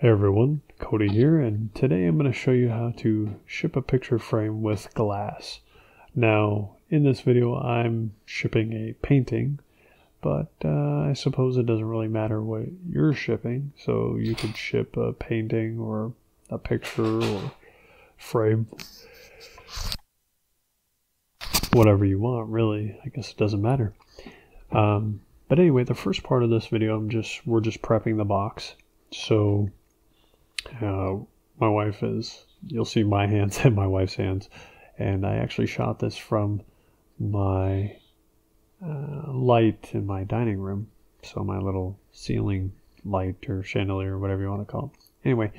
Hey everyone, Cody here, and today I'm going to show you how to ship a picture frame with glass. Now, in this video I'm shipping a painting, but I suppose it doesn't really matter what you're shipping, so you could ship a painting or a picture or frame, whatever you want really. I guess it doesn't matter. But anyway, the first part of this video we're just prepping the box. So my wife is, you'll see my hands and my wife's hands, and I actually shot this from my light in my dining room, so my little ceiling light or chandelier or whatever you want to call it. Anyway,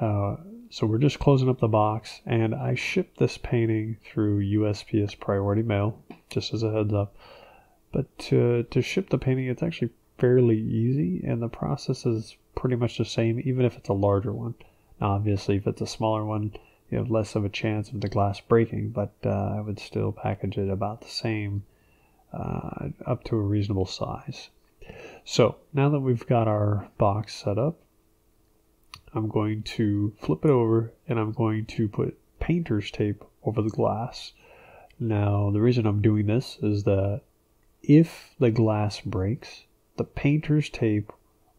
so we're just closing up the box, and I shipped this painting through USPS priority mail, just as a heads up. But to ship the painting, it's actually fairly easy, and the process is pretty much the same, even if it's a larger one. Now, obviously, if it's a smaller one, you have less of a chance of the glass breaking, but I would still package it about the same, up to a reasonable size. So now that we've got our box set up, I'm going to flip it over, and I'm going to put painter's tape over the glass. Now, the reason I'm doing this is that if the glass breaks, the painter's tape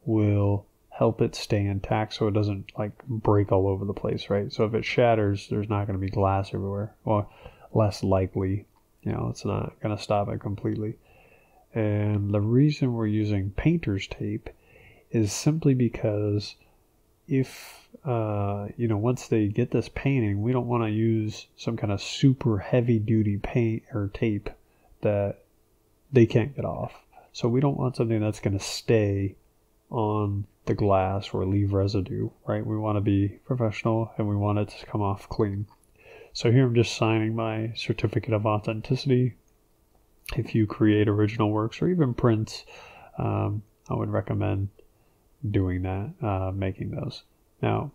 will help it stay intact, so it doesn't like break all over the place, right? So if it shatters, there's not going to be glass everywhere. Well, less likely, you know, it's not going to stop it completely. And the reason we're using painter's tape is simply because if, you know, once they get this painting, we don't want to use some kind of super heavy duty paint or tape that they can't get off. So we don't want something that's going to stay on the glass or leave residue, right? We want to be professional, and we want it to come off clean. So here I'm just signing my certificate of authenticity. If you create original works or even prints, I would recommend doing that, making those. Now,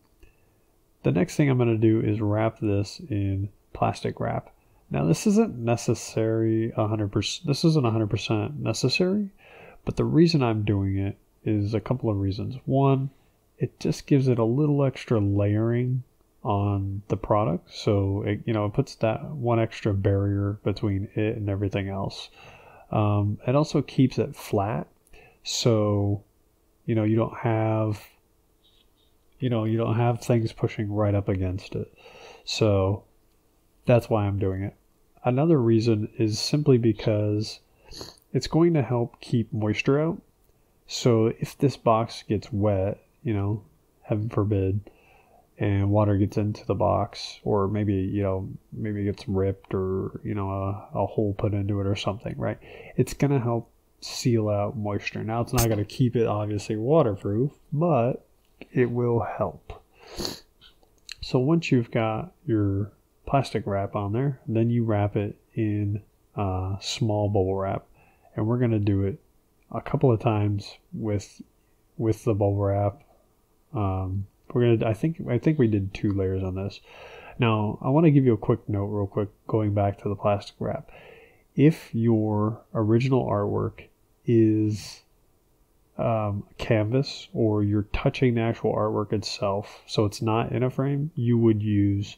the next thing I'm going to do is wrap this in plastic wrap. Now, this isn't necessary 100%. This isn't 100% necessary, but the reason I'm doing it is a couple of reasons. One, it just gives it a little extra layering on the product, so it, you know, it puts that one extra barrier between it and everything else. It also keeps it flat, so you know, you don't have things pushing right up against it. So that's why I'm doing it. Another reason is simply because it's going to help keep moisture out. So if this box gets wet, you know, heaven forbid, and water gets into the box, or maybe, you know, maybe it gets ripped, or, you know, a hole put into it or something, right? It's going to help seal out moisture. Now, it's not going to keep it obviously waterproof, but it will help. So once you've got your plastic wrap on there, then you wrap it in small bubble wrap, and we're going to do it a couple of times with the bubble wrap. I think we did 2 layers on this. Now, I want to give you a quick note real quick, going back to the plastic wrap. If your original artwork is canvas, or you're touching the actual artwork itself, so it's not in a frame, you would use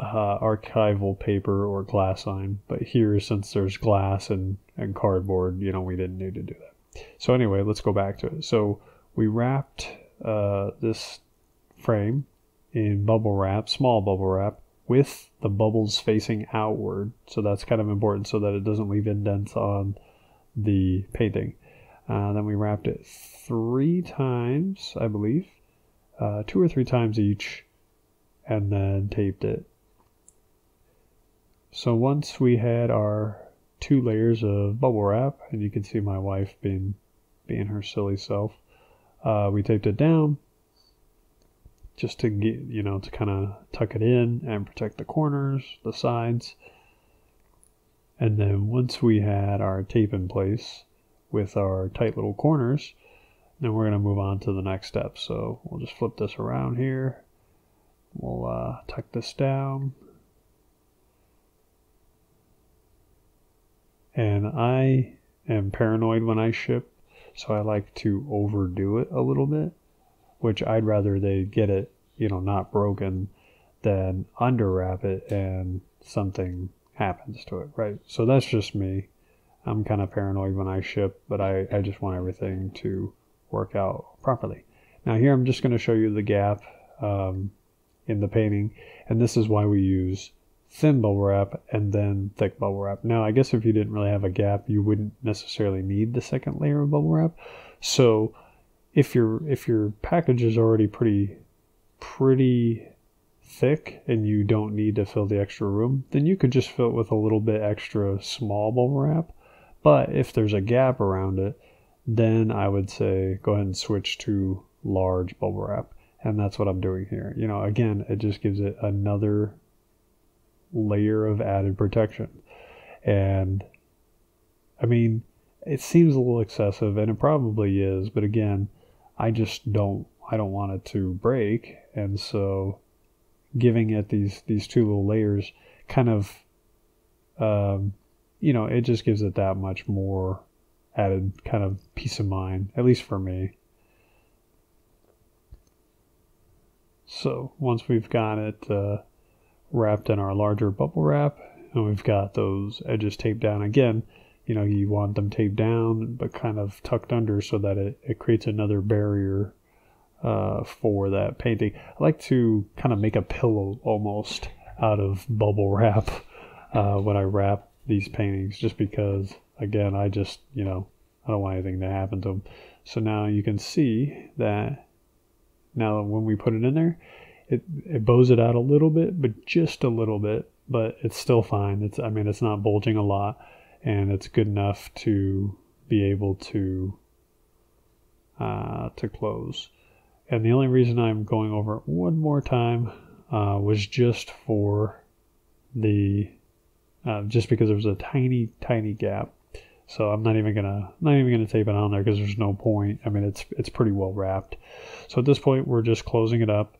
archival paper or glass line. But here, since there's glass and cardboard, you know, we didn't need to do that. So anyway, let's go back to it. So we wrapped this frame in bubble wrap, small bubble wrap, with the bubbles facing outward. So that's kind of important, so that it doesn't leave indents on the painting. Then we wrapped it 3 times, I believe, 2 or 3 times each, and then taped it. So once we had our 2 layers of bubble wrap, and you can see my wife being her silly self, we taped it down just to get, you know, to kind of tuck it in and protect the corners, the sides. And then once we had our tape in place with our tight little corners, then we're going to move on to the next step. So we'll just flip this around here. We'll tuck this down. And I am paranoid when I ship, so I like to overdo it a little bit. which I'd rather they get it, you know, not broken than underwrap it and something happens to it, right? So that's just me. I'm kind of paranoid when I ship, but I just want everything to work out properly. Now here I'm just going to show you the gap in the painting, and this is why we use thin bubble wrap and then thick bubble wrap. Now I guess if you didn't really have a gap, you wouldn't necessarily need the second layer of bubble wrap. So if your package is already pretty thick and you don't need to fill the extra room, then you could just fill it with a little bit extra small bubble wrap. But if there's a gap around it, then I would say go ahead and switch to large bubble wrap, and that's what I'm doing here. You know, again, it just gives it another layer of added protection. And I mean, it seems a little excessive, and it probably is, but again, I don't want it to break, and so giving it these two little layers kind of, you know, it just gives it that much more added kind of peace of mind, at least for me. So once we've got it wrapped in our larger bubble wrap, and we've got those edges taped down, again, you know, you want them taped down but kind of tucked under so that it creates another barrier for that painting. I like to kind of make a pillow almost out of bubble wrap when I wrap these paintings, just because, again, I just, you know, I don't want anything to happen to them. So now you can see that now when we put it in there, it bows it out a little bit, but just a little bit, but it's still fine. It's, I mean, it's not bulging a lot, and it's good enough to be able to close. And the only reason I'm going over it one more time was just for the just because there was a tiny gap. So I'm not even gonna tape it on there because there's no point. I mean, it's pretty well wrapped. So at this point, we're just closing it up.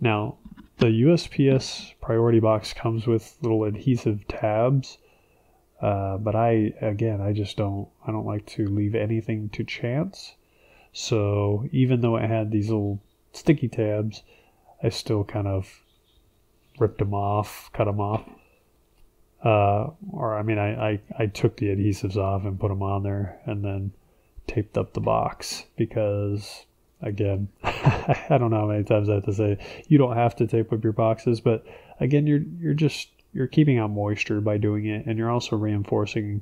Now the USPS priority box comes with little adhesive tabs, but I just don't like to leave anything to chance. So even though it had these little sticky tabs, I still kind of ripped them off, cut them off. Or I mean, I took the adhesives off and put them on there and then taped up the box because, again, I don't know how many times I have to say you don't have to tape up your boxes, but again, you're keeping out moisture by doing it, and you're also reinforcing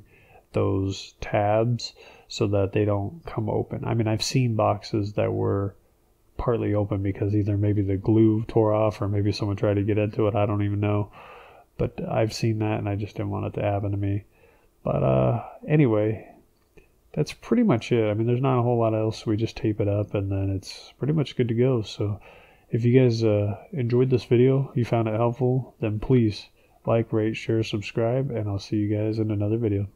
those tabs so that they don't come open. I mean, I've seen boxes that were partly open because either maybe the glue tore off or maybe someone tried to get into it. I don't even know, but I've seen that, and I just didn't want it to happen to me. But anyway, that's pretty much it. I mean, there's not a whole lot else. We just tape it up, and then it's pretty much good to go. So if you guys enjoyed this video, you found it helpful, then please like, rate, share, subscribe, and I'll see you guys in another video.